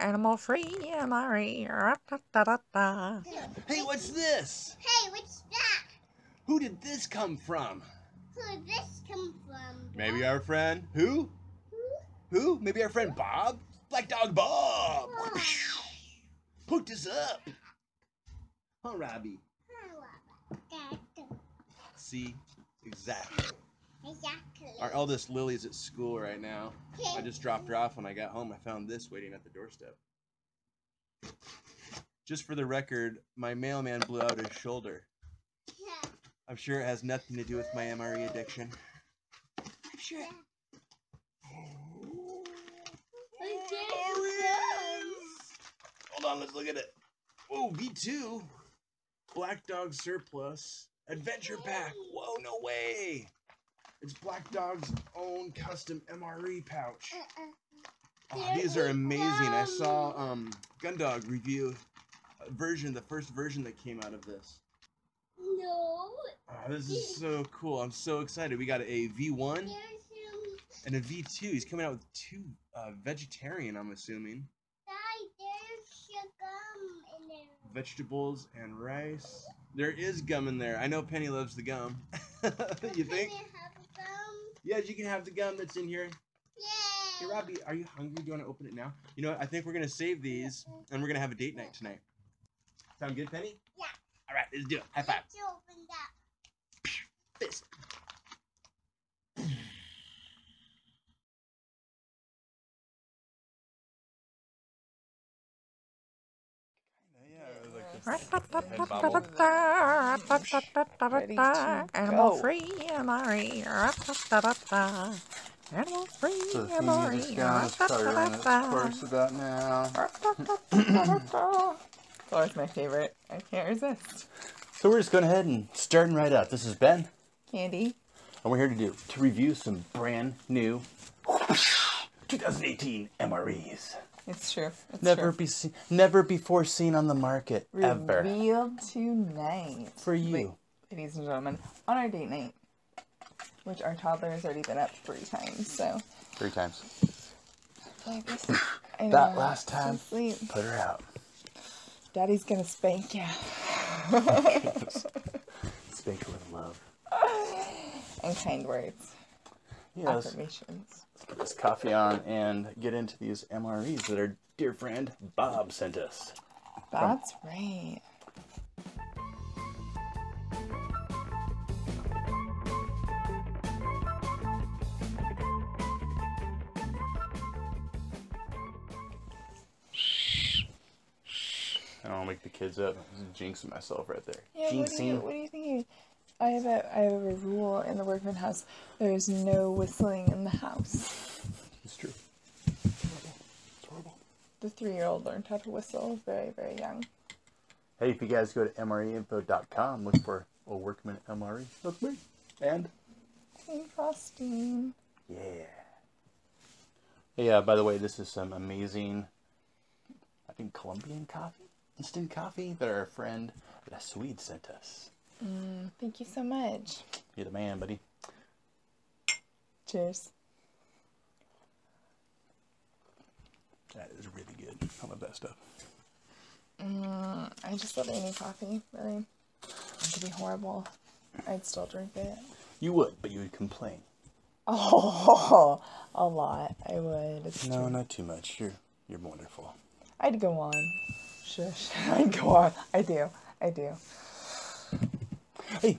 Animal free MRE. Hey, what's this? Hey, what's that? Who did this come from? Who did this come from? Maybe our friend. Who? Who? Who? Maybe our friend Bob? Black Dog Bob! Oh. Hooked us up. Huh, Robbie? See? Exactly. Exactly. Our eldest Lily's at school right now. I just dropped her off. When I got home, I found this waiting at the doorstep. Just for the record, my mailman blew out his shoulder. I'm sure it has nothing to do with my MRE addiction. I'm sure. Hold on, let's look at it. Whoa, V2. Black Dog Surplus. Adventure pack. Whoa, no way. It's Black Dog's own custom MRE pouch. Oh, these are amazing. I saw Gun Dog review a version, the first version that came out of this. No. Oh, this is so cool. I'm so excited. We got a V1 and a V2. He's coming out with two vegetarian, I'm assuming. There's gum in there. Vegetables and rice. There is gum in there. I know Penny loves the gum. You think? Yeah, you can have the gum that's in here. Yeah. Hey, Robbie, are you hungry? Do you want to open it now? You know what? I think we're going to save these, and we're going to have a date night tonight. Sound good, Penny? Yeah. All right, let's do it. High five. Let's open that. Fist. Animal free MRE. Animal free MRE. It's always my favorite. I can't resist. So we're just going ahead and starting right up. This is Ben. Candy. And we're here to review some brand new 2018 MREs. It's true. It's never before seen on the market, ever. Revealed tonight. For you. Wait, ladies and gentlemen, on our date night, which our toddler has already been up 3 times, so. 3 times. Like this, that last time, put her out. Daddy's gonna spank ya. Spank her with love. And kind words. Yes. Affirmations. Let's put this coffee on and get into these MREs that our dear friend Bob sent us. That's right. I don't want to wake the kids up. I'm jinxing myself right there. Yeah, jinxing. What are you thinking? I have a rule in the Workman house. There is no whistling in the house. It's true. It's horrible. It's horrible. The 3-year-old learned how to whistle very, very young. Hey, if you guys go to MREinfo.com, look for a Workman MRE. That's me. And? Hey, Frosting. Yeah. Hey, by the way, this is some amazing, I think, Colombian coffee? Instant coffee that our friend La Swede sent us. Thank you so much. You're the man, buddy. Cheers. That is really good. I love that stuff. I just love any coffee, really. It could be horrible. I'd still drink it. You would, but you would complain. Oh, a lot. I would. It's no, true. Not too much. You're wonderful. I'd go on. Shush. I'd go on. I do. I do. Hey,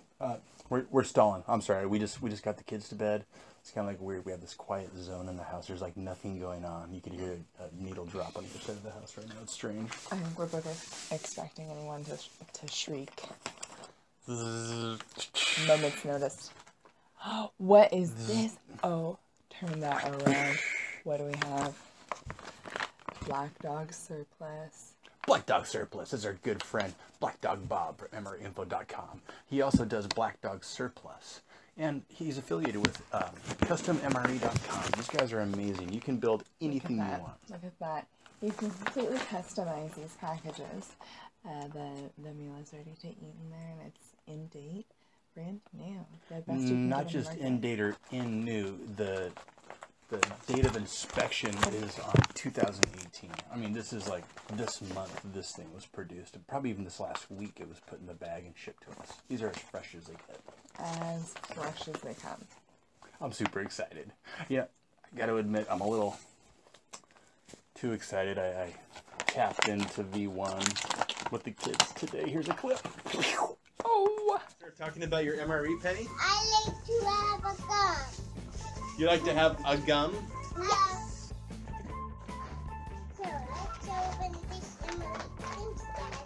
we're stalling. I'm sorry. We just got the kids to bed. It's kind of like weird. We have this quiet zone in the house. There's like nothing going on. You could hear a needle drop on the side of the house right now. It's strange. I think we're both expecting anyone to shriek. Moments notice. What is this? Oh, turn that around. What do we have? Black Dog Surplus. Black Dog Surplus is our good friend, Black Dog Bob from MREinfo.com. He also does Black Dog Surplus, and he's affiliated with CustomMRE.com. These guys are amazing. You can build anything you want. Look at that. You can completely customize these packages. The meal is ready to eat in there, and it's in-date, brand new. The best you can get on the market. Not just in-date or in-new, the date of inspection is on 2018. I mean, this is like this month this thing was produced, and probably even this last week it was put in the bag and shipped to us. These are as fresh as they get. As fresh as they come. I'm super excited. Yeah, I got to admit, I'm a little too excited. I tapped into V1 with the kids today. Here's a clip. Oh! Start talking about your MRE, Penny. I like to have a gun. You like to have a gum? Yes. So let's open this MRE inside.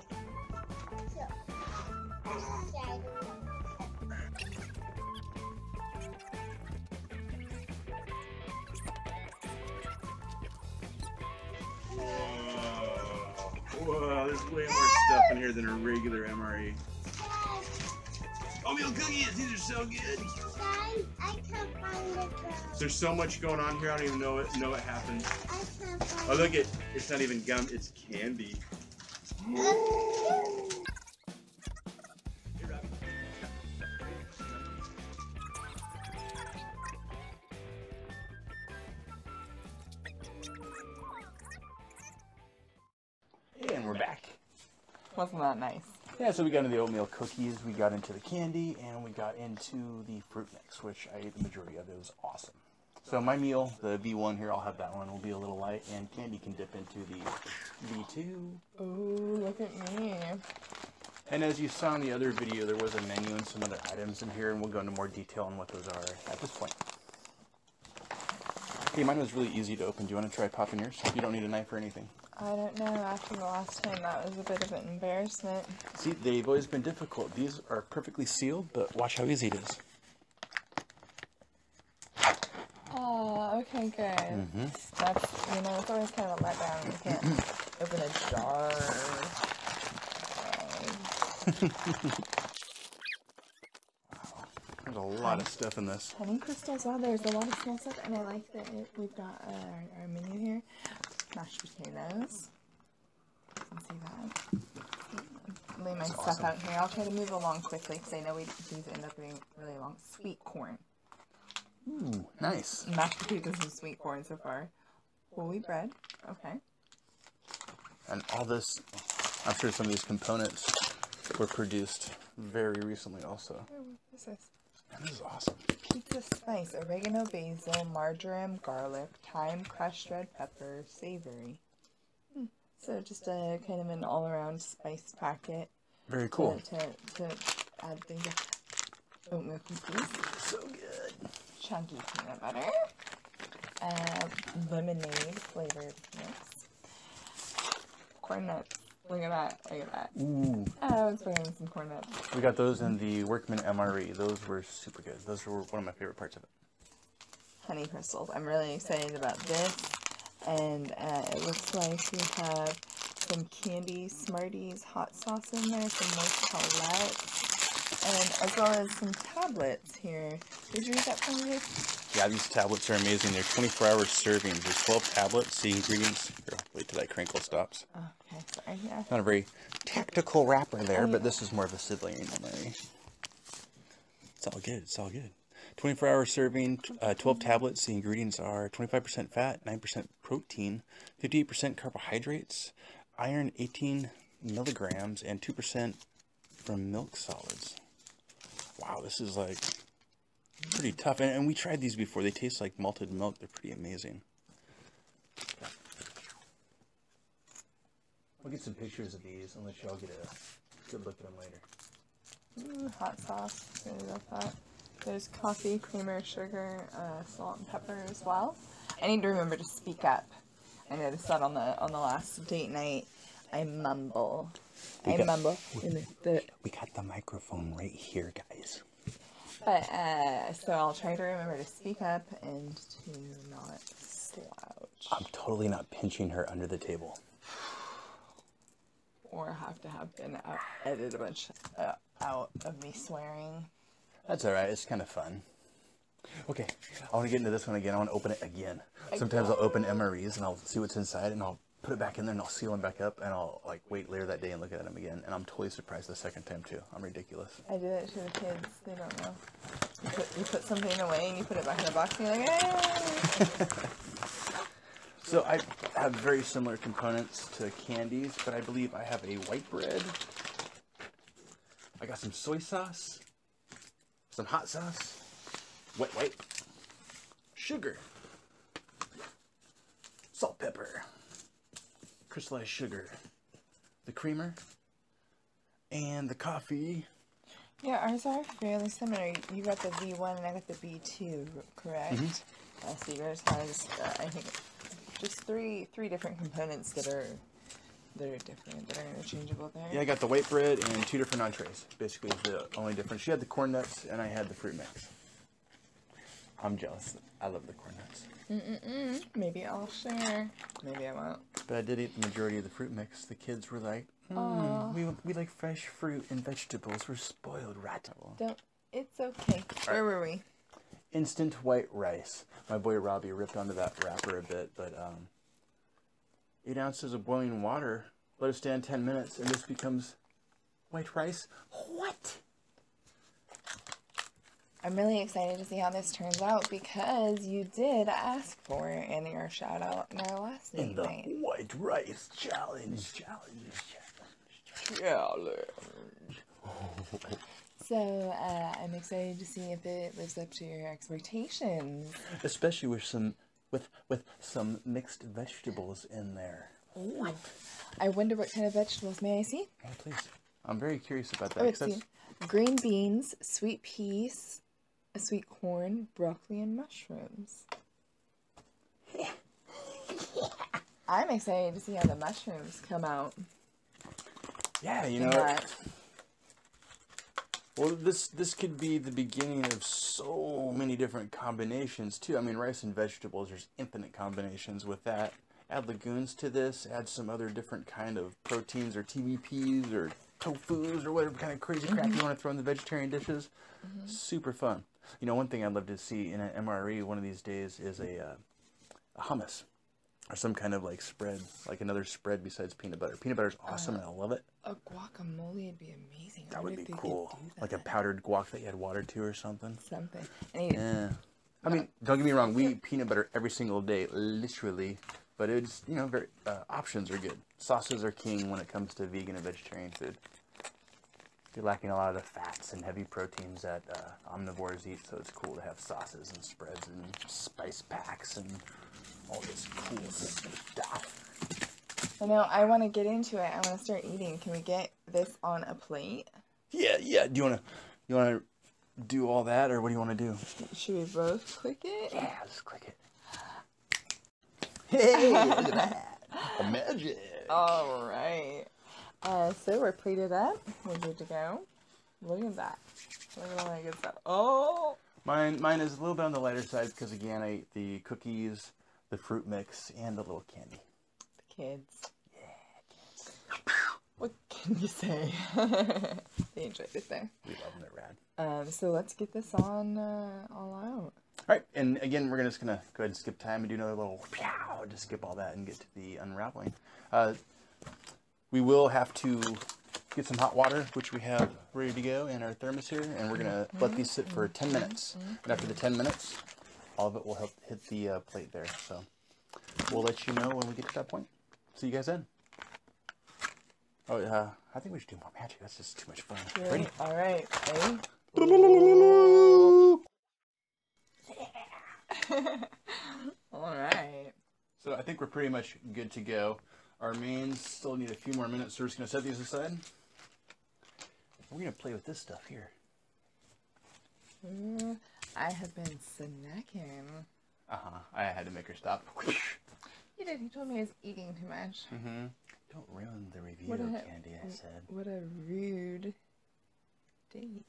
So, whoa, there's way more stuff in here than a regular MRE. Oatmeal cookies, these are so good. I can't find the gun. There's so much going on here, I don't even know what happened. I can't find look it. It's not even gum, it's candy. And we're back. Wasn't that nice? Yeah, so we got into the oatmeal cookies, we got into the candy, and we got into the fruit mix, which I ate the majority of. It was awesome. So my meal, the V1 here, I'll have that one. It'll be a little light, and candy can dip into the V2. Oh, look at me. And as you saw in the other video, there was a menu and some other items in here, and we'll go into more detail on what those are at this point. Hey, mine was really easy to open. Do you want to try popping yours? You don't need a knife or anything. I don't know, after the last time that was a bit of an embarrassment. See, they've always been difficult. These are perfectly sealed, but watch how easy it is. Oh, okay, good. Mm-hmm. That's, you know, it's always kind of a letdown when you can't open a jar. Wow. There's a lot of stuff in this. Honey crystals, wow, there's a lot of small stuff, and I like that we've got our menu here. Mashed potatoes. You can see that. Lay my stuff out here. I'll try to move along quickly because I know these end up being really long. Sweet corn. Ooh, nice. Mashed potatoes and sweet corn so far. Holy bread. Okay. And all this, I'm sure some of these components were produced very recently also. Oh, what is this? Man, this is awesome. Pizza spice, oregano, basil, marjoram, garlic, thyme, crushed red pepper, savory. So just a kind of an all-around spice packet. Very cool. To add things like oatmeal cookies. So good. Chunky peanut butter. Lemonade flavored mix. Corn nuts. Look at that, look at that. Ooh. Oh, I was bringing some corn nuts. We got those in the Workman MRE. Those were super good. Those were one of my favorite parts of it. Honey crystals. I'm really excited about this. And it looks like we have some candy Smarties hot sauce in there, some Colette, and as well as some tablets here. Did you read that from here? Yeah, these tablets are amazing. They're 24-hour servings. There's 12 tablets, the ingredients. Here, wait till that crinkle stops. Okay, sorry. Yeah. Not a very tactical wrapper there, but this is more of a sibling. It's all good. It's all good. 24-hour serving, 12 tablets. The ingredients are 25% fat, 9% protein, 58% carbohydrates, iron 18 milligrams, and 2% from milk solids. Wow, this is like... pretty tough, and we tried these before. They taste like malted milk. They're pretty amazing. We'll get some pictures of these, unless y'all get a good look at them later. Ooh, hot sauce. Really love that. There's coffee, creamer, sugar, salt, and pepper as well. I need to remember to speak up. I noticed that on the last date night. I mumble. We got the microphone right here, guys. But, so I'll try to remember to speak up and to not slouch. I'm totally not pinching her under the table. Or have to have been edited a bunch out of me swearing. That's alright, it's kind of fun. Okay, I want to get into this one again. I want to open it again. Sometimes I'll open MREs and I'll see what's inside and I'll put it back in there and I'll seal them back up and I'll like wait later that day and look at them again, and I'm totally surprised the second time too. I'm ridiculous. I do that to the kids. They don't know. You put something away and you put it back in the box and you're like, hey! So I have very similar components to candies, but I believe I have a white bread. I got some soy sauce, some hot sauce, white, sugar, salt, pepper, crystallized sugar, the creamer, and the coffee. Yeah, ours are fairly similar. You got the V1 and I got the V2, correct? Mm-hmm. I see yours has, I think, just three different components that are different, that are interchangeable there. Yeah, I got the white bread and two different entrees. Basically, the only difference. She had the corn nuts and I had the fruit mix. I'm jealous. I love the corn nuts. Maybe I'll share. Maybe I won't. But I did eat the majority of the fruit mix. The kids were like, we like fresh fruit and vegetables. We're spoiled rotten. It's okay. Where were we? Instant white rice. My boy Robbie ripped onto that wrapper a bit, but 8 ounces of boiling water. Let it stand 10 minutes, and this becomes white rice. What? I'm really excited to see how this turns out because you did ask for it in your shout out in our last night. In the white rice challenge. So I'm excited to see if it lives up to your expectations. Especially with some mixed vegetables in there. What? I wonder what kind of vegetables. May I see? Oh, please. I'm very curious about that. Oh, green beans, sweet peas, sweet corn, broccoli, and mushrooms. I'm excited to see how the mushrooms come out. Yeah, you know. Well, this could be the beginning of so many different combinations, too. I mean, rice and vegetables, there's infinite combinations with that. Add legumes to this, add some other different kind of proteins or TVPs or tofus or whatever kind of crazy crap you want to throw in the vegetarian dishes. Super fun. You know, one thing I'd love to see in an MRE one of these days is a hummus or some kind of like spread, like another spread besides peanut butter. Peanut butter's awesome and I love it. A guacamole would be amazing. That would be cool. Like a powdered guac that you add water to or something. Something. Yeah. I mean, don't get me wrong. We eat peanut butter every single day, literally. But it's, you know, very, options are good. Sauces are king when it comes to vegan and vegetarian food. You're lacking a lot of the fats and heavy proteins that omnivores eat, so it's cool to have sauces and spreads and spice packs and all this cool stuff. I know, I want to get into it. I want to start eating. Can we get this on a plate? Yeah, yeah. Do you want to do all that, or what do you want to do? Should we both click it? Yeah, let's click it. Hey, look at that. The magic. All right. So we're plated up. We're good to go. Look at that. Look at all that good stuff. Oh. Mine is a little bit on the lighter side because, again, I ate the cookies, the fruit mix, and the little candy. The kids. Yeah, kids. What can you say? They enjoyed it there. We love them. They're rad. So let's get this on all out. All right, and again, we're just going to go ahead and skip time and do another little pow, just skip all that and get to the unraveling. We will have to get some hot water, which we have ready to go in our thermos here, and we're going to let these sit for 10 minutes. And after the 10 minutes, all of it will help hit the plate there. So we'll let you know when we get to that point. See you guys then. Oh, I think we should do more magic. That's just too much fun. Ready? All right. Ready? All right. So I think we're pretty much good to go. Our mains still need a few more minutes, so we're just going to set these aside. We're going to play with this stuff here. I have been snacking. I had to make her stop. You did. You told me I was eating too much. Don't ruin the review, Candy, I said. What a rude date.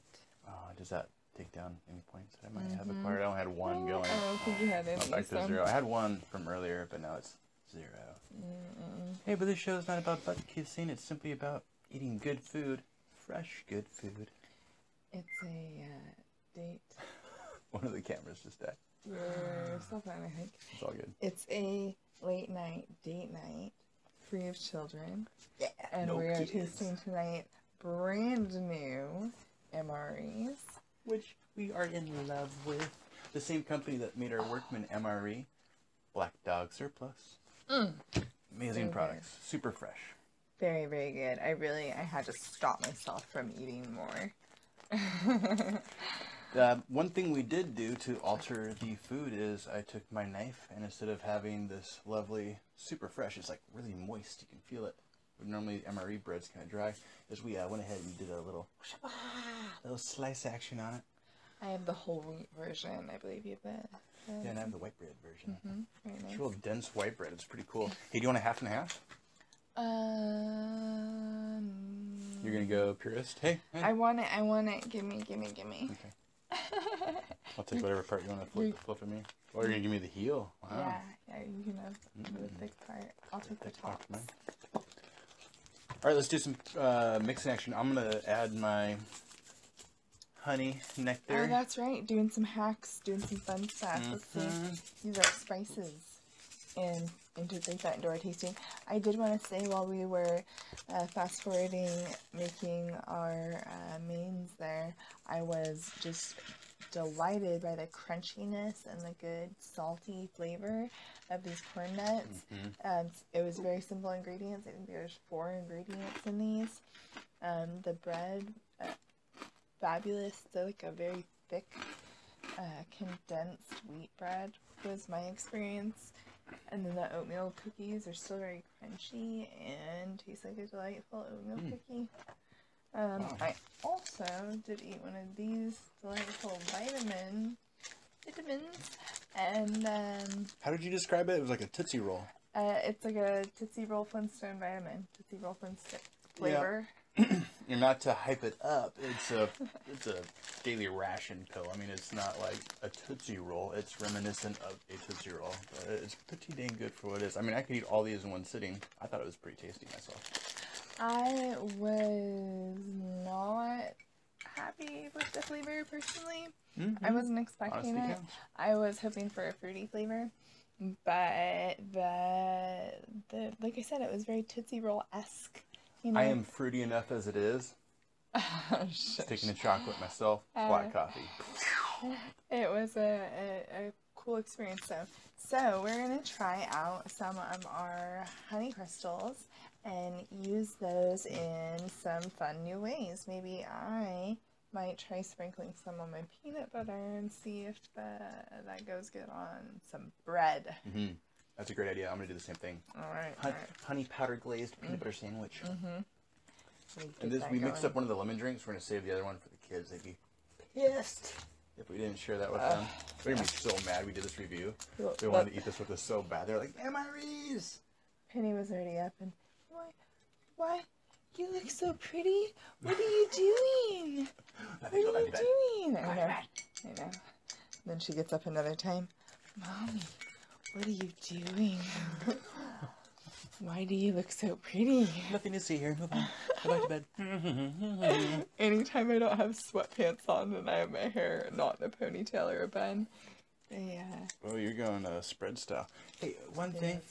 Oh, does that... take down any points that I might have acquired? I only had one going. I don't think you had any. Back to zero. I had one from earlier, but now it's zero. Hey, but this show is not about butt kissing. It's simply about eating good food, fresh good food. It's a date. One of the cameras just died. You're still fine, I think. It's all good. It's a late night date night, free of children. Yeah. And we are tasting tonight brand new MREs. Which we are in love with. The same company that made our Workman MRE, Black Dog Surplus. Amazing products. Super fresh. Very, very good. I had to stop myself from eating more. One thing we did do to alter the food is I took my knife, and instead of having this lovely, super fresh, it's like really moist, you can feel it. But normally MRE bread's kind of dry. As we went ahead and did a little slice action on it. I have the whole wheat version, I believe you have that. Yeah, and I have the white bread version. Very nice. It's real dense white bread. It's pretty cool. Hey, do you want a half and a half? You're gonna go purist. Hey. I want it. Gimme. Okay. I'll take whatever part you want to flip at me. Or you're gonna give me the heel. Wow. Yeah. You can have the thick part. I'll take the top. All right. Let's do some mixing action. I'm gonna add my honey nectar. Oh, that's right. Doing some hacks. Doing some fun stuff. Let's see. These are spices. And integrate that into our tasting. I did want to say while we were fast forwarding making our mains there, I was just delighted by the crunchiness and the good salty flavor of these corn nuts. It was very simple ingredients. I think there's 4 ingredients in these. The bread, fabulous, so like a very thick condensed wheat bread was my experience. And then the oatmeal cookies are still very crunchy and taste like a delightful oatmeal cookie. I also did eat one of these delightful vitamins. And how did you describe it? It was like a Tootsie Roll. It's like a Tootsie Roll Flintstone vitamin. Tootsie Roll Flintstone flavor. Yeah. And not to hype it up, it's a daily ration pill. I mean, it's not like a Tootsie Roll. It's reminiscent of a Tootsie Roll. But it's pretty dang good for what it is. I mean, I could eat all these in one sitting. I thought it was pretty tasty myself. I was not happy with the flavor, personally. I wasn't expecting it. I was hoping for a fruity flavor. But, like I said, it was very Tootsie Roll-esque. You know, I am fruity enough as it is. Sticking to chocolate myself, black coffee. It was a cool experience though. So we're going to try out some of our honey crystals and use those in some fun new ways. Maybe I might try sprinkling some on my peanut butter and see if that goes good on some bread. That's a great idea. I'm going to do the same thing. All right. Honey powder glazed peanut butter sandwich. And this, we mixed up one of the lemon drinks. We're going to save the other one for the kids. They'd be pissed if we didn't share that with them. They're going to be so mad we did this review. They wanted to eat this with us so bad. They're like, MREs! Penny was already up and, why? You look so pretty. What are you doing? What are you doing? I know. And then she gets up another time. Mommy, what are you doing? Why do you look so pretty? Nothing to see here. Move on. Go back to bed. Anytime I don't have sweatpants on and I have my hair not in a ponytail or a bun. Yeah. Oh, you're going spread style. Hey, one thing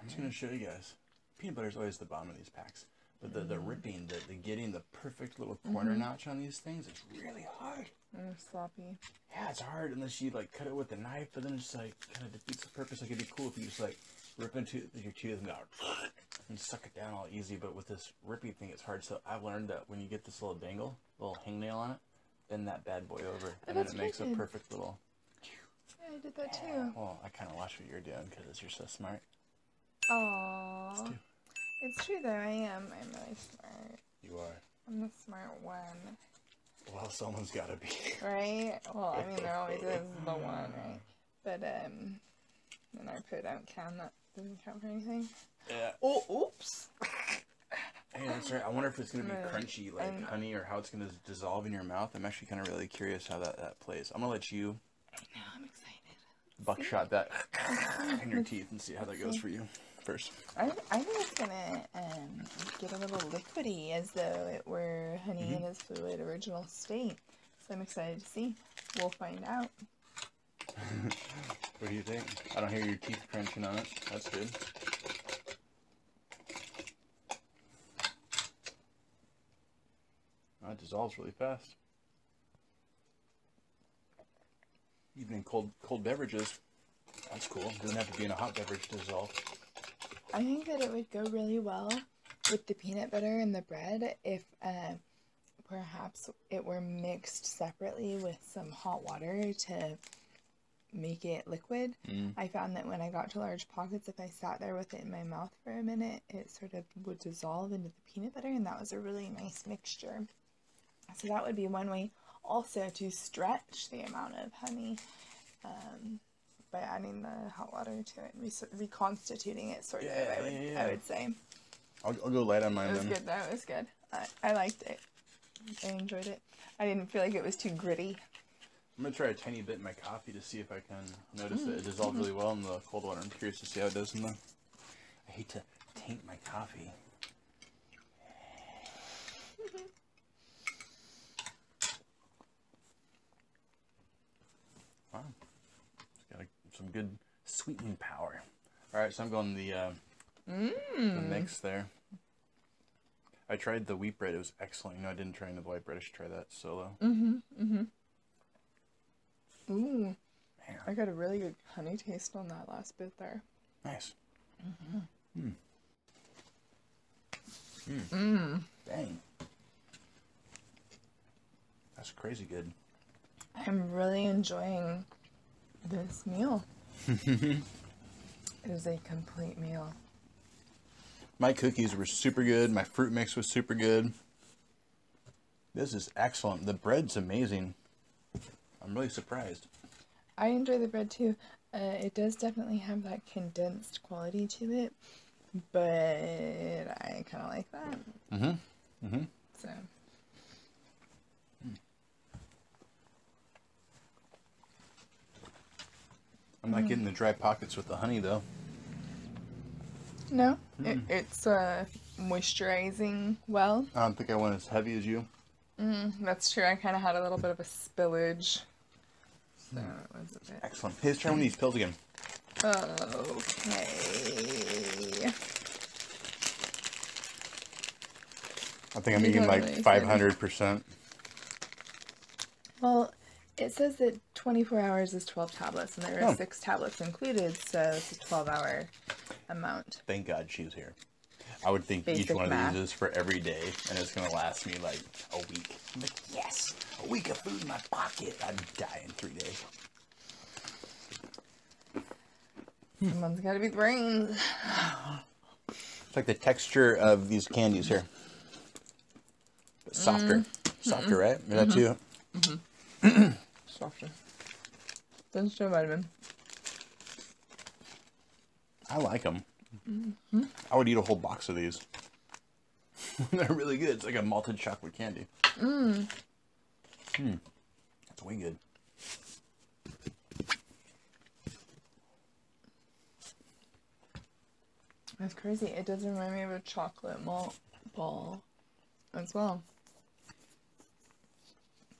I'm just going to show you guys. Peanut butter is always the bottom of these packs. But the ripping, the getting the perfect little corner notch on these things, it's really hard. Sloppy. Yeah, it's hard unless you like cut it with a knife, but then it's just, like, kind of defeats the purpose. Like, it'd be cool if you just like rip into it with your tooth and go and suck it down all easy, but with this rippy thing, it's hard. So I've learned that when you get this little dangle, little hangnail on it, bend that bad boy over, and then it makes a perfect little. Yeah, I did that too. Well, I kind of watched what you're doing because you're so smart. Aww. It's true though. I'm really smart. You are. I'm the smart one. Well, someone's got to be. Right? Well, I mean, there always is the one, right? But and our poo don't count. That doesn't count for anything. Yeah. Oh, oops. Hey, that's right. I wonder if it's gonna be crunchy like honey, or how it's gonna dissolve in your mouth. I'm actually kind of really curious how that plays. I'm gonna let you. I know. I'm excited. Buckshot that in your teeth and see how that goes for you. First. I think it's going to get a little liquidy, as though it were honey in its fluid original state. So I'm excited to see. We'll find out. What do you think? I don't hear your teeth crunching on it. That's good. Oh, it dissolves really fast. Even in cold beverages. That's cool. It doesn't have to be in a hot beverage to dissolve. I think that it would go really well with the peanut butter and the bread if perhaps it were mixed separately with some hot water to make it liquid. I found that when I got to large pockets, if I sat there with it in my mouth for a minute, it sort of would dissolve into the peanut butter, and that was a really nice mixture. So that would be one way also to stretch the amount of honey by adding the hot water to it and reconstituting it sort of, I would say. I'll go light on mine. It was good though, it was good. I liked it. I enjoyed it. I didn't feel like it was too gritty. I'm going to try a tiny bit in my coffee to see if I can notice that it dissolved really well in the cold water. I'm curious to see how it does in the... I hate to taint my coffee. Wow. It's got some good sweetening power. Alright, so I'm going the mix there. I tried the wheat bread. It was excellent. No, I didn't try any of the white bread. I should try that solo. Ooh, man. I got a really good honey taste on that last bit there. Nice. Dang. That's crazy good. I'm really enjoying this meal. It was a complete meal. My cookies were super good. My fruit mix was super good. This is excellent. The bread's amazing. I'm really surprised. I enjoy the bread too. It does definitely have that condensed quality to it, but I kind of like that. So. I'm not getting the dry pockets with the honey though. No, it's moisturizing well. I don't think I went as heavy as you. That's true. I kind of had a little bit of a spillage. So it was a bit... Excellent. Hey, let's try one of these pills again. Okay. I think I'm eating like 500%. Well, it says that 24 hours is 12 tablets, and there are 6 tablets included, so it's a 12-hour amount. Thank God she's here. I would think basic each one of these is for every day, and it's going to last me like a week. I'm like, yes, a week of food in my pocket. I'd die in 3 days. Someone's got to be the brains. It's like the texture of these candies here. But softer. Softer, right? Is that too? Softer. That's no vitamin. I like them. I would eat a whole box of these. They're really good. It's like a malted chocolate candy. That's way good. That's crazy. It does remind me of a chocolate malt ball as well.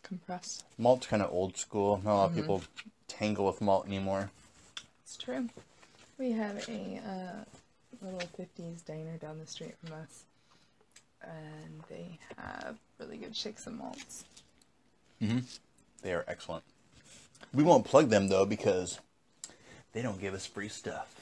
Compressed. Malt's kind of old school. Not a lot of people tangle with malt anymore. It's true. We have a little 50s diner down the street from us, and they have really good shakes and malts. They are excellent. We won't plug them though, because they don't give us free stuff.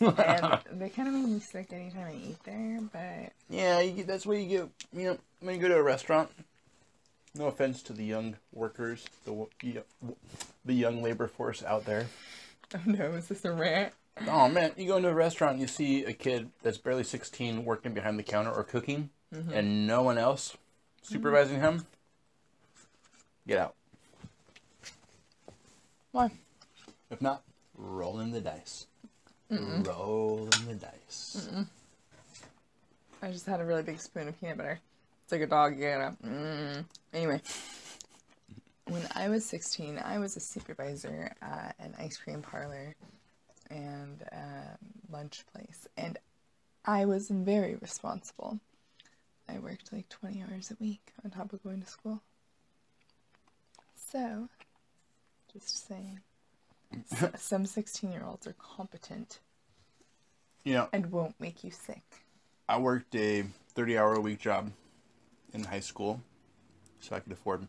And they kind of make me sick anytime I eat there, but yeah, you get, that's what you get, you know, when you go to a restaurant. No offense to the young workers, the young labor force out there. Oh no, is this a rant? Oh man, you go into a restaurant and you see a kid that's barely 16 working behind the counter or cooking, and no one else supervising him. Get out. Why? If not, rolling the dice. Rolling the dice. I just had a really big spoon of peanut butter. It's like a dog, Anyway, when I was 16, I was a supervisor at an ice cream parlor and lunch place, and I was very responsible. I worked like 20 hours a week on top of going to school. So, just saying, some 16-year-olds are competent, you know, and won't make you sick. I worked a 30-hour-a-week job in high school, so I could afford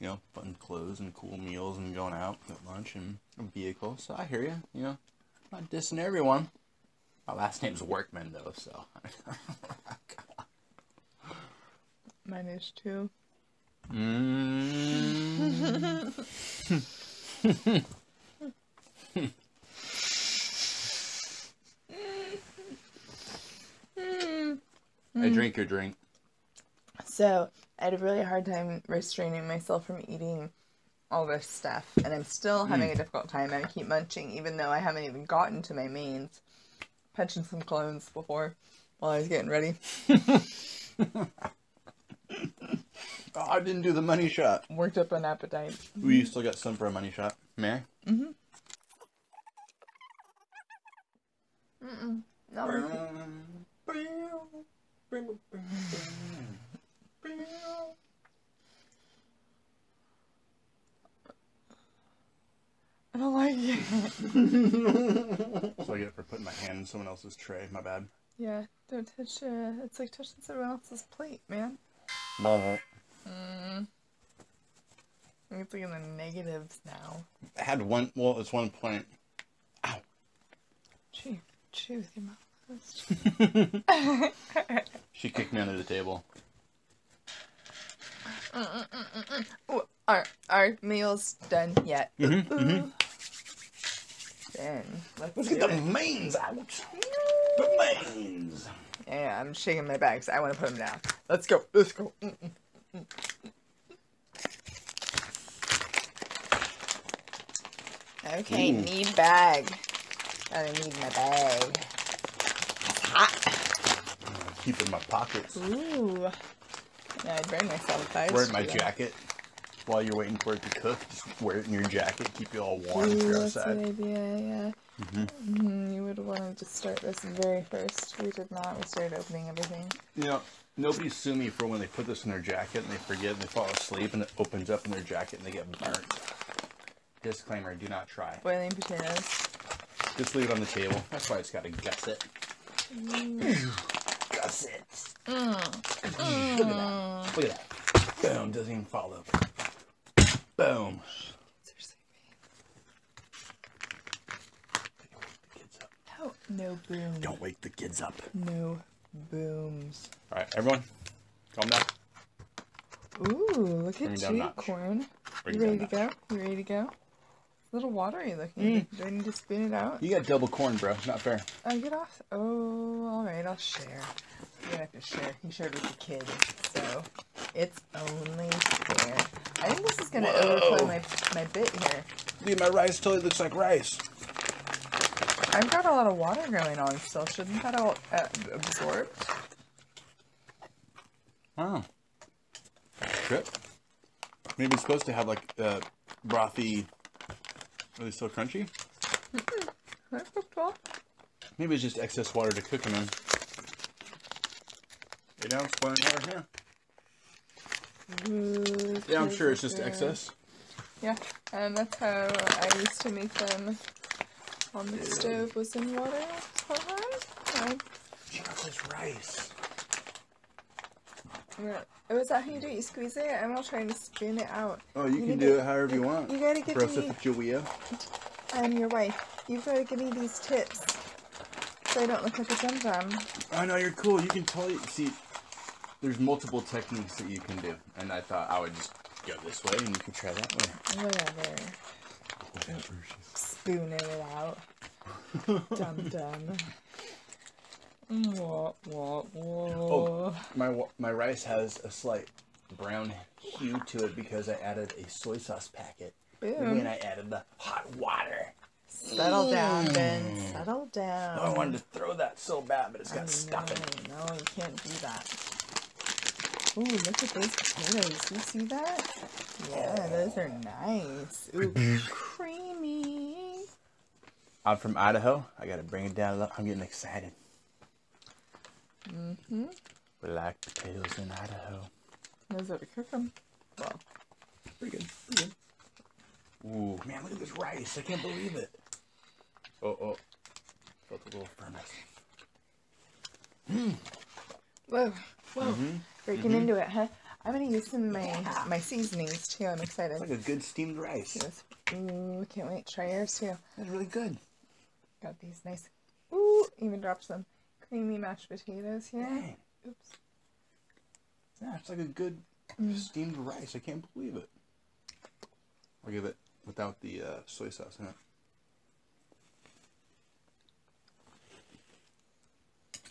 you know, fun clothes and cool meals and going out at lunch and a vehicle. So I hear you, you know, I'm not dissing everyone. My last name's Workman though, so. Mine is too. Mm. I drink your drink. So I had a really hard time restraining myself from eating all this stuff, and I'm still having a difficult time. I keep munching even though I haven't even gotten to my mains. Punching some clones before while I was getting ready. Oh, I didn't do the money shot. Worked up an appetite. We still got some for a money shot. May I? Mm-hmm. Mm-mm. No. I don't like it. So I get for putting my hand in someone else's tray. My bad. Yeah, don't touch. It's like touching someone else's plate, man. No. I'm thinking the negatives now. I had one. Well, it's 1 point. Ow. Chew with your mouth. She kicked me under the table. Ooh, our meal's done yet. Then let's get the mains out. The mains. Yeah, I'm shaking my back, so I want to put them down. Let's go. Let's go. Okay, need bag. I need my bag. Keep in my pockets. Ooh. Yeah, I'd burn myself if I wear my jacket while you're waiting for it to cook. Just wear it in your jacket, keep you all warm if you're outside. That's an idea, yeah. You would want to start this very first. We did not. We started opening everything. You know, nobody sue me for when they put this in their jacket and they forget and they fall asleep and it opens up in their jacket and they get burnt. Disclaimer, do not try. Boiling potatoes. Just leave it on the table. That's why it's got a gusset. Gusset. Look at that. Look at that. Boom. Doesn't even follow. Boom. Seriously, don't wake the kids up. Oh, no boom. Don't wake the kids up. No booms. All right, everyone, calm down. Ooh, look at you, corn. You ready to go? You ready to go? A little watery looking. Do I need to spoon it out? You got double corn, bro. Not fair. Oh, get off. Oh, alright. I'll share. You're gonna have to share. He shared with the kids, so it's only fair. I think this is gonna overflow my bit here. Dude, my rice totally looks like rice. I've got a lot of water going on still. Shouldn't that all absorb? Oh. Shit. Maybe it's supposed to have like brothy. Are they still crunchy? They're cooked well. Maybe it's just excess water to cook them in. Hey, down, spoiling water here. Ooh, yeah, I'm sure it's just excess. Yeah, and that's how I used to make them on the stove, was in water. She got this rice. Oh, is that how you do it? You squeeze it? I'm all trying to spoon it out. Oh, you can do it however you want. You gotta give me... Julia. I'm your wife. You've gotta give me these tips so I don't look like a dum-dum. I know, you're cool. You can totally... See, there's multiple techniques that you can do. And I thought I would just go this way and you could try that way. Whatever. Whatever. Spoon it out. Dum-dum. Oh, my rice has a slight brown hue to it because I added a soy sauce packet. Boom. And then I added the hot water. Settle down, Ben. Settle down. I wanted to throw that so bad, but it's got stuck in. No, you can't do that. Ooh, look at those potatoes. You see that? Yeah, those are nice. Ooh, creamy. I'm from Idaho. I gotta bring it down low. I'm getting excited. Black potatoes in Idaho. Knows how to cook them. Well, pretty good. Pretty good. Ooh, man, look at this rice. I can't believe it. Oh. Felt a little furnace. Whoa. Breaking into it, huh? I'm going to use some of my seasonings, too. I'm excited. Like a good steamed rice. Yes. Ooh, can't wait to try yours, too. That's really good. Got these nice. Ooh, even dropped some creamy mashed potatoes here. Dang. Oops. Yeah, it's like a good steamed rice. I can't believe it. I'll give it without the soy sauce in it.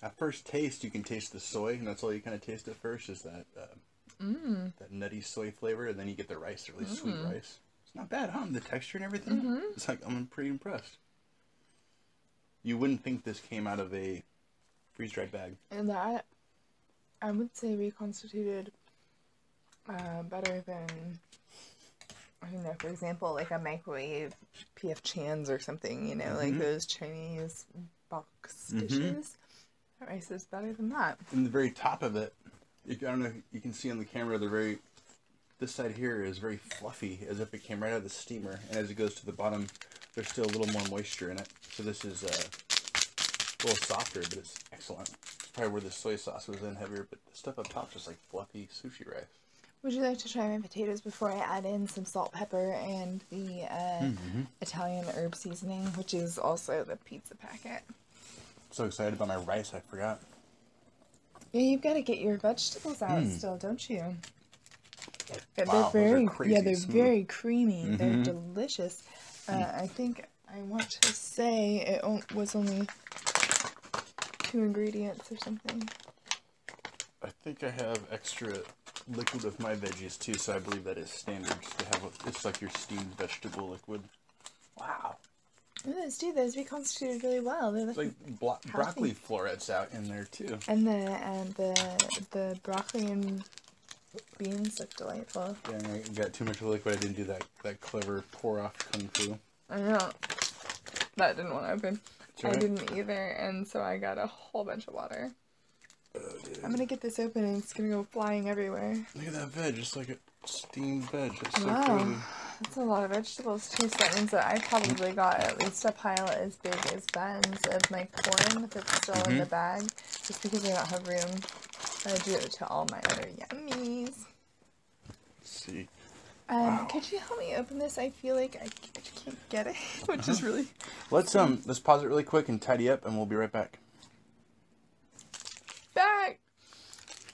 At first taste, you can taste the soy, and that's all you kind of taste at first, is that that nutty soy flavor, and then you get the rice, the really sweet rice. It's not bad, huh? The texture and everything. It's like, I'm pretty impressed. You wouldn't think this came out of a freeze-dried bag. And that, I would say, reconstituted better than, I don't know, for example, like a microwave P.F. Chan's or something, you know, like those Chinese box dishes. That rice is better than that. And the very top of it, I don't know if you can see on the camera, the very, this side here is very fluffy, as if it came right out of the steamer. And as it goes to the bottom, there's still a little more moisture in it. So this is a little softer, but it's excellent. It's probably where the soy sauce was in heavier, but the stuff up top is just like fluffy sushi rice. Would you like to try my potatoes before I add in some salt, pepper, and the Italian herb seasoning, which is also the pizza packet? So excited about my rice, I forgot. Yeah, you've got to get your vegetables out still, don't you? Wow, they're very creamy. They're delicious. I think I want to say it was only 2 ingredients or something. I think I have extra liquid of my veggies too, so I believe that is standard to have. It's like your steamed vegetable liquid. Wow. Those do. Those reconstituted really well. They're like broccoli florets out in there too. And the broccoli and beans look delightful. Yeah, I got too much liquid. I didn't do that clever pour off kung fu. I know. That didn't want to open. Right. I didn't either, and so I got a whole bunch of water. Oh, dude. I'm gonna get this open, and it's gonna go flying everywhere. Look at that veg. It's like a steamed veg. It's so crazy. That's a lot of vegetables too, so that means that I probably got at least a pile as big as Ben's of my corn, if it's still in the bag, just because I don't have room do it to all my other yummies. Let's see. Wow. Could you help me open this? I feel like I can't get it, which is really... Let's pause it really quick and tidy up, and we'll be right back.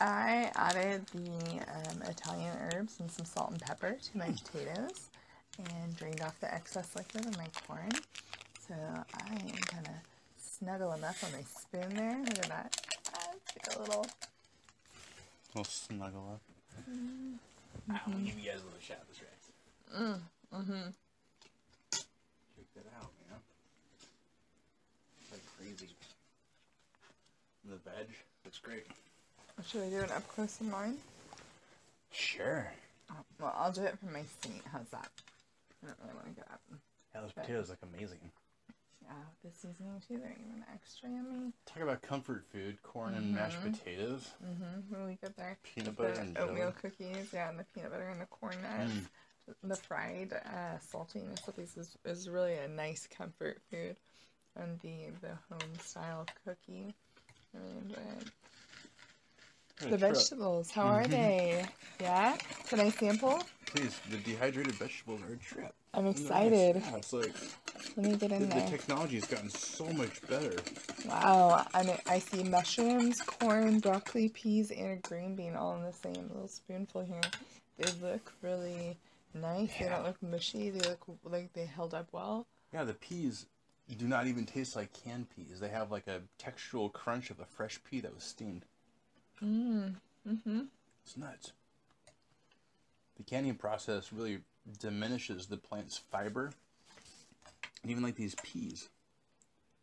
I added the Italian herbs and some salt and pepper to my potatoes and drained off the excess liquid of my corn. So I am going to snuggle them up on my spoon there. Look at that. Take a little... We'll snuggle up. I want to give you guys a little shot of this rice. Check that out, man. It's like crazy. The veg looks great. Should I do it up close in mine? Sure. Oh, well, I'll do it from my seat. How's that? I don't really want to get up. Yeah, those potatoes look amazing. Yeah, the seasoning too. They're even extra yummy. Talk about comfort food. Corn and mashed potatoes. Really good there. Peanut butter and oatmeal cookies. Yeah, and the peanut butter and the corn nuts. The fried saltiness of these is really a nice comfort food. And the home style cookie. I really enjoy it. The vegetables, how are they? Yeah? Can I sample? Please, the dehydrated vegetables are a trip. I'm excited. Yeah, it's like, let me get in there. The technology's gotten so much better. Wow, I see mushrooms, corn, broccoli, peas, and a green bean all in the same little spoonful here. They look really nice. Yeah. They don't look mushy. They look like they held up well. Yeah, the peas do not even taste like canned peas. They have like a textural crunch of a fresh pea that was steamed. It's nuts. The canning process really diminishes the plant's fiber. And even like these peas,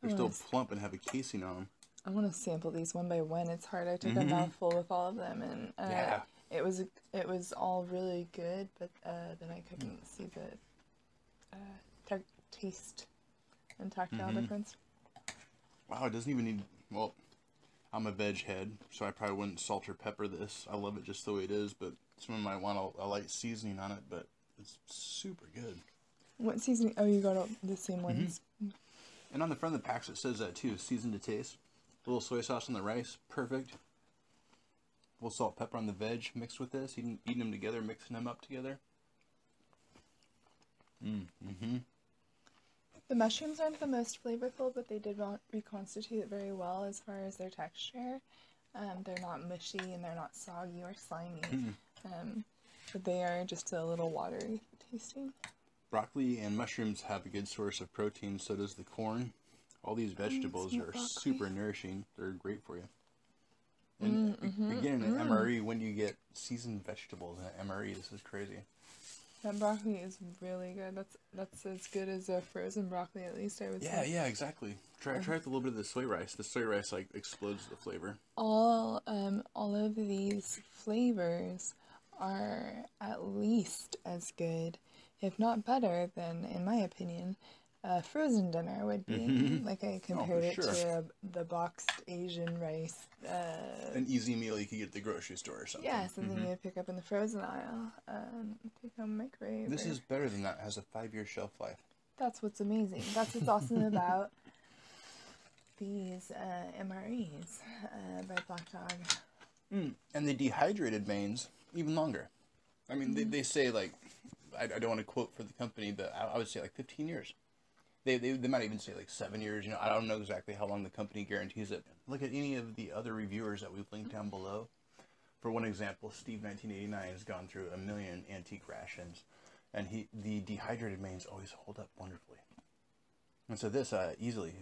they're still plump and have a casing on them. I want to sample these one by one. It's hard. I took a mouthful with all of them, and it was all really good, but then I couldn't see the taste and tactile difference. Wow, it doesn't even need... Well, I'm a veg head, so I probably wouldn't salt or pepper this. I love it just the way it is, but someone might want a light seasoning on it, but it's super good. What seasoning? Oh, you got all the same ones. And on the front of the packs, it says that too, seasoned to taste. A little soy sauce on the rice, perfect. We'll salt, pepper on the veg mixed with this, eating them together, mixing them up together. The mushrooms aren't the most flavorful, but they did reconstitute it very well as far as their texture. They're not mushy and they're not soggy or slimy, but they are just a little watery tasting. Broccoli and mushrooms have a good source of protein, so does the corn. All these vegetables are super nourishing. They're great for you. And again, an MRE, when you get seasoned vegetables in an MRE, this is crazy. That broccoli is really good. That's as good as a frozen broccoli, at least I would say. Yeah, exactly. Try with a little bit of the soy rice. The soy rice like explodes the flavor. All of these flavors are at least as good, if not better, than, in my opinion, a frozen dinner would be. Like I compared it to the boxed Asian rice. An easy meal you could get at the grocery store or something. Yeah, something you would pick up in the frozen aisle. Take home microwave. This is better than that. It has a 5-year shelf life. That's what's amazing. That's what's awesome about these MREs by Black Dog. And the dehydrated veins, even longer. I mean, they say like, I don't want to quote for the company, but I would say like 15 years. They might even say like 7 years, you know, I don't know exactly how long the company guarantees it. Look at any of the other reviewers that we've linked down below. For one example, Steve 1989 has gone through a million antique rations, and the dehydrated mains always hold up wonderfully. And so this easily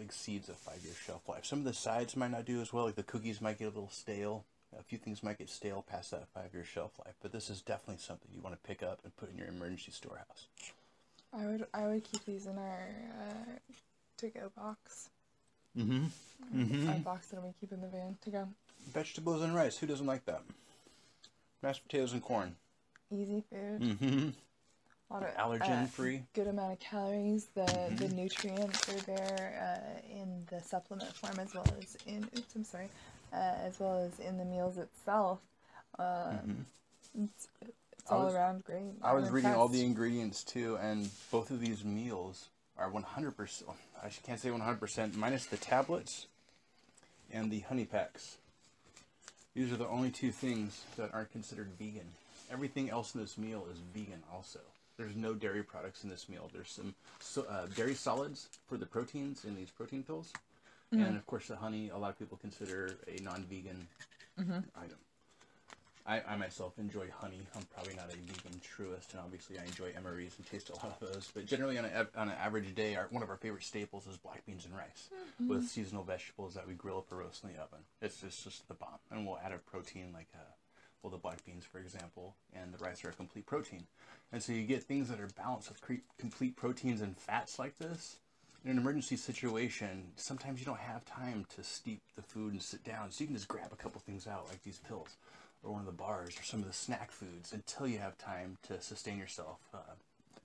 exceeds a 5-year shelf life. Some of the sides might not do as well, like the cookies might get a little stale. A few things might get stale past that 5-year shelf life, but this is definitely something you want to pick up and put in your emergency storehouse. I would keep these in our to-go box. Our box that we keep in the van to go. Vegetables and rice. Who doesn't like that? Mashed potatoes and corn. Easy food. A lot of allergen-free. Good amount of calories. The nutrients are there in the supplement form as well as in. Oops, I'm sorry. As well as in the meals itself. It's all around great. I was reading all the ingredients too, and both of these meals are 100%. I can't say 100%, minus the tablets and the honey packs. These are the only two things that aren't considered vegan. Everything else in this meal is vegan also. There's no dairy products in this meal. There's some dairy solids for the proteins in these protein pills. And of course the honey, a lot of people consider a non-vegan item. I myself enjoy honey. I'm probably not a vegan truist, and obviously I enjoy MREs and taste a lot of those. But generally on an average day, one of our favorite staples is black beans and rice with seasonal vegetables that we grill up or roast in the oven. It's just the bomb. And we'll add a protein like, well, the black beans, for example, and the rice are a complete protein. And so you get things that are balanced with complete proteins and fats like this. In an emergency situation, sometimes you don't have time to steep the food and sit down. So you can just grab a couple things out like these pills, or one of the bars, or some of the snack foods until you have time to sustain yourself,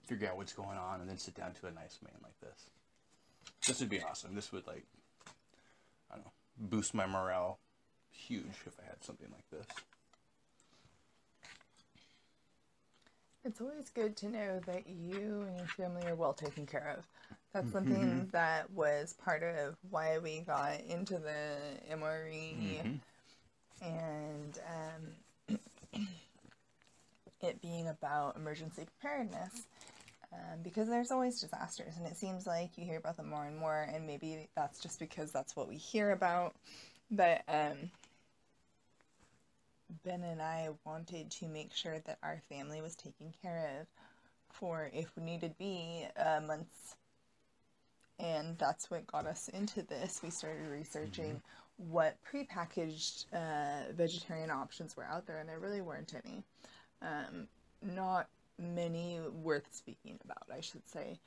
figure out what's going on, and then sit down to a nice main like this. This would be awesome. This would, like, I don't know, boost my morale huge if I had something like this. It's always good to know that you and your family are well taken care of. That's something that was part of why we got into the MRE. And it being about emergency preparedness, because there's always disasters, and it seems like you hear about them more and more, and maybe that's just because that's what we hear about, but Ben and I wanted to make sure that our family was taken care of for, if we needed be, months, and that's what got us into this. We started researching what prepackaged vegetarian options were out there, and there really weren't any. Not many worth speaking about, I should say.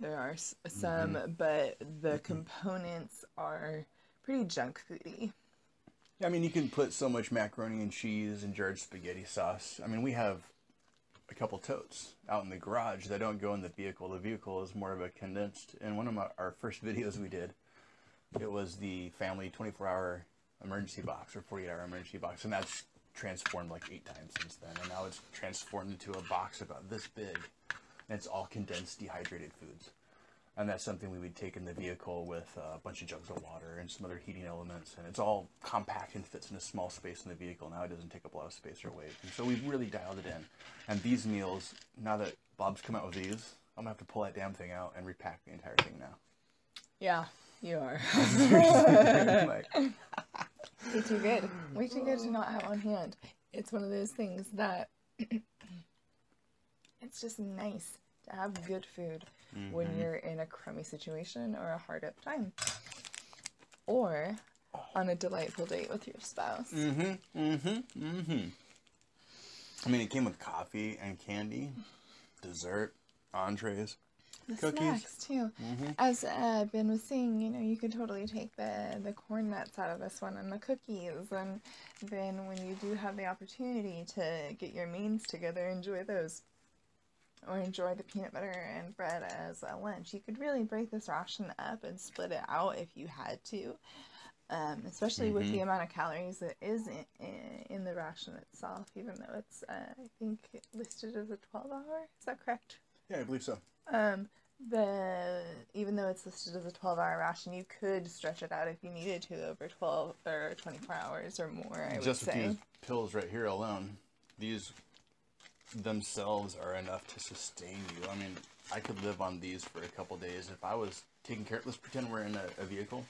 There are some, but the components are pretty junk foody. I mean, you can put so much macaroni and cheese and jarred spaghetti sauce. I mean, we have a couple totes out in the garage that don't go in the vehicle. The vehicle is more of a condensed, and one of our first videos we did, it was the family 24-hour emergency box or 48-hour emergency box, and that's transformed like 8 times since then, and now it's transformed into a box about this big, and it's all condensed, dehydrated foods. And that's something we would take in the vehicle with a bunch of jugs of water and some other heating elements. And it's all compact and fits in a small space in the vehicle. Now it doesn't take up a lot of space or weight. And so we've really dialed it in. And these meals, now that Bob's come out with these, I'm gonna have to pull that damn thing out and repack the entire thing now. Yeah, you are. Way too good. Way too good to not have on hand. It's one of those things that it's just nice to have good food when you're in a crummy situation or a hard up time, or on a delightful date with your spouse. I mean, it came with coffee and candy, dessert, entrees, the cookies, snacks too. As Ben was saying, you know, you could totally take the corn nuts out of this one and the cookies, and then when you do have the opportunity to get your mains together, enjoy those, or enjoy the peanut butter and bread as a lunch. You could really break this ration up and split it out if you had to, especially with the amount of calories that is in the ration itself, even though it's, I think, listed as a 12-hour. Is that correct? Yeah, I believe so. Even though it's listed as a 12-hour ration, you could stretch it out if you needed to over 12 or 24 hours or more, I would say. Just with these pills right here alone, these themselves are enough to sustain you. I mean, I could live on these for a couple days if I was taking care of. Let's pretend we're in a vehicle.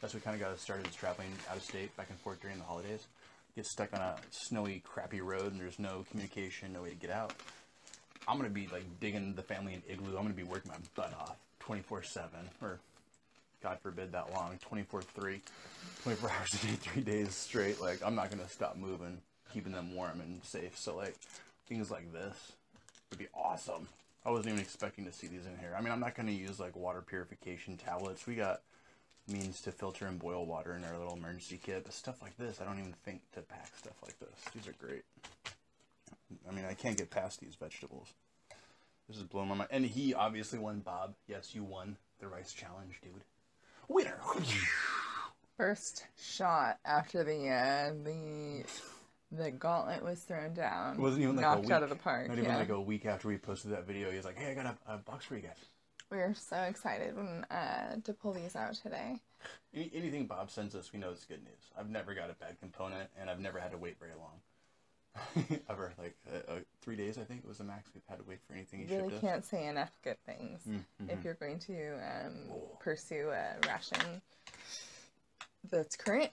That's what kind of got us started, is traveling out of state back and forth during the holidays. Get stuck on a snowy, crappy road and there's no communication, no way to get out. I'm gonna be like digging the family an igloo. I'm gonna be working my butt off 24/7, or God forbid that long, 24/3, 24 hours a day, 3 days straight. Like, I'm not gonna stop moving, keeping them warm and safe. So like, things like this would be awesome. I wasn't even expecting to see these in here. I mean, I'm not going to use like water purification tablets. We got means to filter and boil water in our little emergency kit, but stuff like this, I don't even think to pack stuff like this. These are great. I mean, I can't get past these vegetables. This is blowing my mind. And he obviously won, Bob. Yes, you won the rice challenge, dude. Winner. First shot after the gauntlet was thrown down. It wasn't even like knocked out of the park. Not even like a week after we posted that video, he was like, "Hey, I got a box for you guys." We were so excited when, to pull these out today. Anything Bob sends us, we know it's good news. I've never got a bad component, and I've never had to wait very long. Ever. Like 3 days, I think, was the max we've had to wait for anything. You really can't say enough good things if you're going to pursue a ration that's current.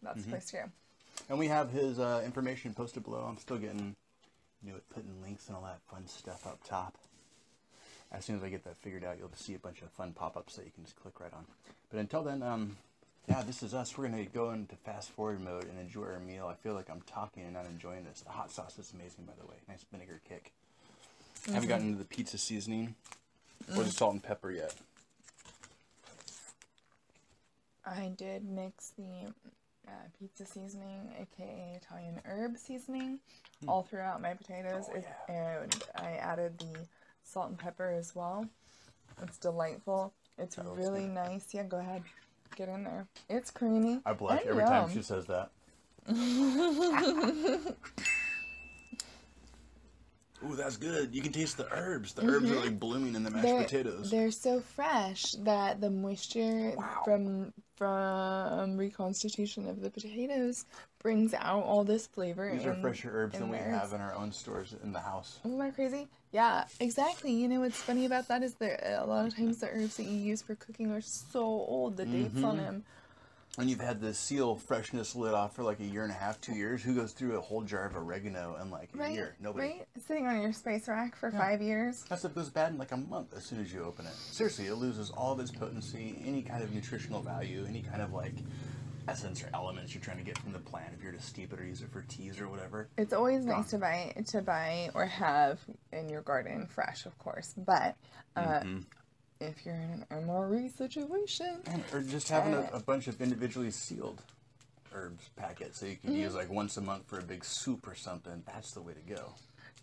That's the place to go. And we have his information posted below. I'm still getting, you know, putting links and all that fun stuff up top. As soon as I get that figured out, you'll see a bunch of fun pop-ups that you can just click right on. But until then, yeah, this is us. We're going to go into fast-forward mode and enjoy our meal. I feel like I'm talking and not enjoying this. The hot sauce is amazing, by the way. Nice vinegar kick. I haven't gotten into the pizza seasoning or the salt and pepper yet. I did mix the pizza seasoning, aka Italian herb seasoning, all throughout my potatoes. And I added the salt and pepper as well. It's delightful. It's really nice. Yeah, go ahead, get in there. It's creamy. I blush every time she says that. Ooh, that's good. You can taste the herbs. The herbs are like blooming in the mashed potatoes. They're so fresh that the moisture from reconstitution of the potatoes brings out all this flavor. These are fresher herbs than we have in our own stores in the house. Isn't that crazy? Yeah, exactly. You know what's funny about that is that a lot of times the herbs that you use for cooking are so old, the dates on them. And you've had the seal freshness lit off for like a year and a half, 2 years. Who goes through a whole jar of oregano in like a year? Nobody. Right? Sitting on your spice rack for 5 years. That stuff goes bad in like a month as soon as you open it. Seriously, it loses all of its potency, any kind of nutritional value, any kind of like essence or elements you're trying to get from the plant if you're to steep it or use it for teas or whatever. It's always nice to buy or have in your garden fresh, of course, but if you're in an MRE situation. Or just having a bunch of individually sealed herbs packets so you can use like once a month for a big soup or something. That's the way to go.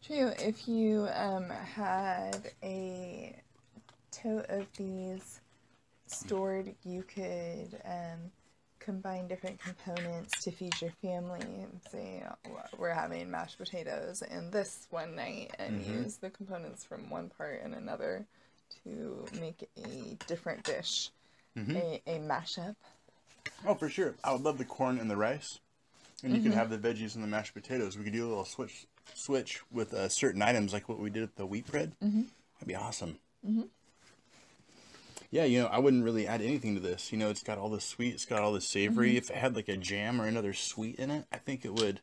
True. If you had a tote of these stored, you could combine different components to feed your family. Say, we're having mashed potatoes in this one night and use the components from one part in another to make a different dish, a mashup. Oh, for sure. I would love the corn and the rice. And you can have the veggies and the mashed potatoes. We could do a little switch with certain items, like what we did with the wheat bread. That'd be awesome. Yeah, you know, I wouldn't really add anything to this. You know, it's got all the sweet, it's got all the savory. If it had like a jam or another sweet in it, I think it would.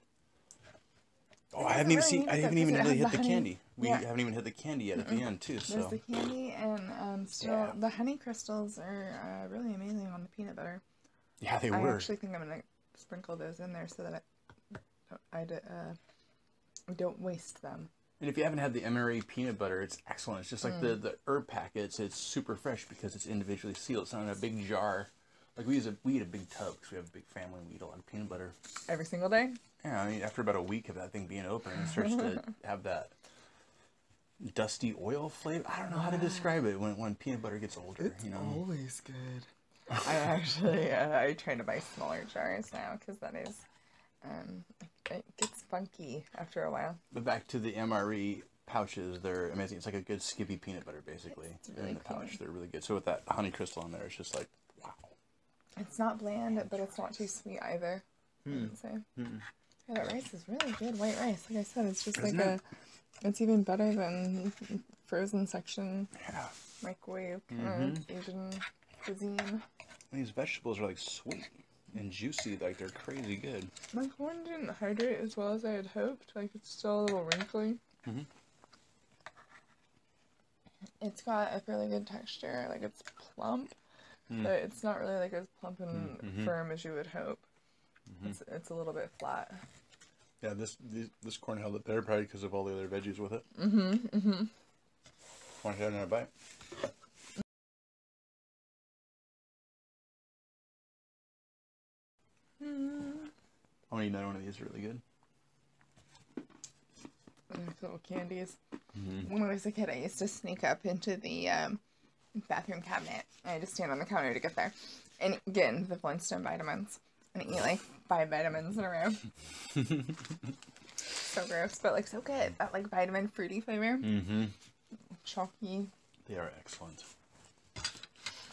Oh, I haven't even really hit the candy. We haven't even hit the candy yet at the end too. So there's the candy, and still the honey crystals are really amazing on the peanut butter. Yeah, they were. I actually think I'm gonna sprinkle those in there so that I don't waste them. And if you haven't had the MRE peanut butter, it's excellent. It's just like the herb packets. It's super fresh because it's individually sealed. It's not in a big jar. Like we eat a big tub because we have a big family and we eat a lot of peanut butter. Every single day? Yeah, I mean, after about a week of that thing being open, it starts to have that dusty oil flavor. I don't know how to describe it when peanut butter gets older. It's always good. I actually, I try to buy smaller jars now because that is, it gets funky after a while. But back to the MRE pouches, they're amazing. It's like a good Skippy peanut butter, basically. Really in the pouch, they're really good. So with that honey crystal in there, it's just like, wow. It's not bland, but it's not too sweet either. Yeah, that rice is really good. White rice, like I said, it's just it's even better than frozen section. Yeah. Microwave kind of Asian cuisine. These vegetables are like sweet and juicy, like they're crazy good. My corn didn't hydrate as well as I had hoped. Like it's still a little wrinkly. It's got a really good texture. Like it's plump, but it's not really like as plump and firm as you would hope. It's a little bit flat. Yeah, this corn held up there probably because of all the other veggies with it. Want to have another bite? I want to eat another one of these. Really good. These little candies. When I was a kid, I used to sneak up into the bathroom cabinet. I just stand on the counter to get there, and get into the Flintstone vitamins. And eat like 5 vitamins in a row. So gross, but like so good. That like vitamin fruity flavor. Chalky. They are excellent.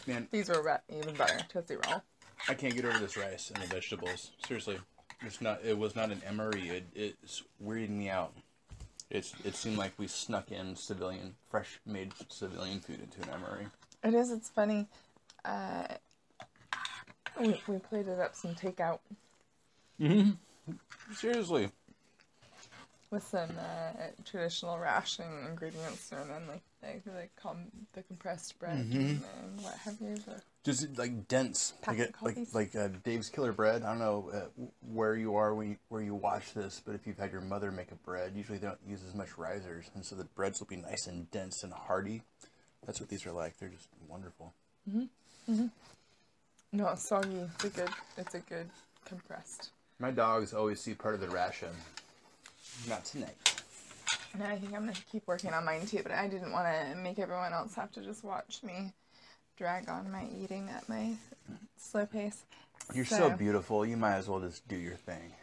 Man, these were even better. Tootsie roll. I can't get over this rice and the vegetables. Seriously, it's not. It was not an MRE. It's weirded me out. It seemed like we snuck in civilian, fresh made civilian food into an MRE. It is. It's funny. We plated up some takeout. Seriously. With some traditional ration ingredients thrown in, like the compressed bread and what have you. Just like dense, like Dave's Killer Bread. I don't know where you are where you watch this, but if you've had your mother make a bread, usually they don't use as much risers, and so the breads will be nice and dense and hearty. That's what these are like. They're just wonderful. No, it's soggy. It's a good compressed. My dogs always see part of the ration. Not tonight. No, I think I'm going to keep working on mine too, but I didn't want to make everyone else have to just watch me drag on my eating at my slow pace. You're so beautiful. You might as well just do your thing.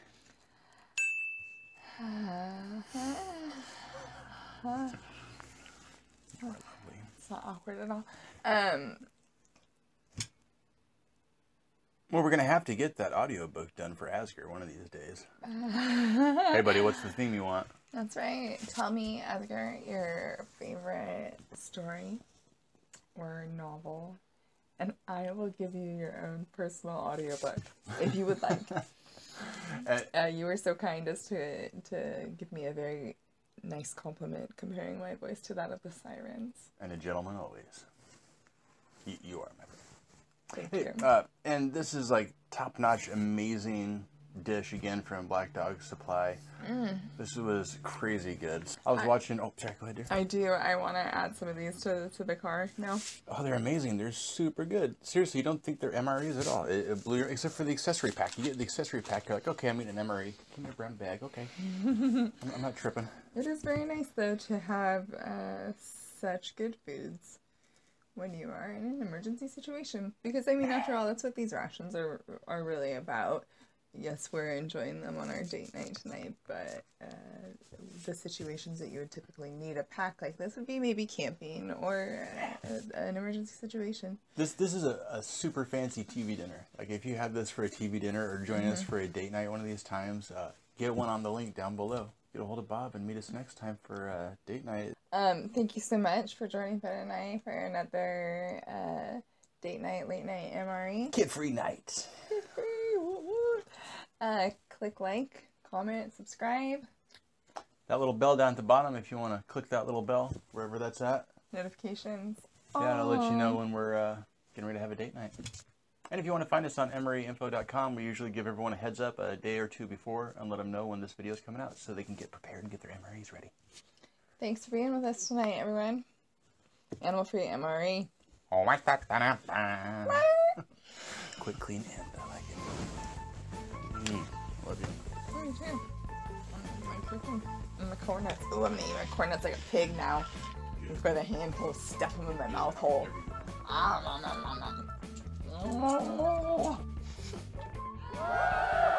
It's not awkward at all. Well, we're going to have to get that audiobook done for Asger one of these days. Hey, buddy, what's the theme you want? That's right. Tell me, Asger, your favorite story or novel, and I will give you your own personal audiobook if you would like. You were so kind as to give me a very nice compliment comparing my voice to that of the sirens. And a gentleman always. You are my friend. Hey, and this is like top-notch, amazing dish again from Black Dog Supply. This was crazy good. I was watching. Oh, sorry, go ahead, dear. I do. I want to add some of these to the car now. Oh, they're amazing. They're super good. Seriously, you don't think they're MREs at all. It blew your, except for the accessory pack. You get the accessory pack. You're like, okay, I'm eating an MRE. Give me a brown bag. Okay, I'm not tripping. It is very nice though to have such good foods when you are in an emergency situation, because I mean, after all, that's what these rations are really about. yes, we're enjoying them on our date night tonight, but the situations that you would typically need a pack like this would be maybe camping or an emergency situation. This is a super fancy TV dinner. Like if you have this for a TV dinner or join us for a date night one of these times, get one on the link down below. Get a hold of Bob and meet us next time for date night. Thank you so much for joining Ben and I for another date night, late night MRE. Kid-free night. Kid-free. Click like, comment, subscribe. That little bell down at the bottom if you want to click that little bell, wherever that's at. Notifications. Yeah, it'll let you know when we're getting ready to have a date night. And if you want to find us on MREinfo.com, we usually give everyone a heads up a day or two before and let them know when this video is coming out so they can get prepared and get their MREs ready. Thanks for being with us tonight, everyone. Animal-free MRE. Oh my God. Quick, clean, and I like it. Love you. Love you too. And the corn nuts. Oh, I'm eating my corn nuts like a pig now. I've got a handful, stuff them in my mouth hole. Oh.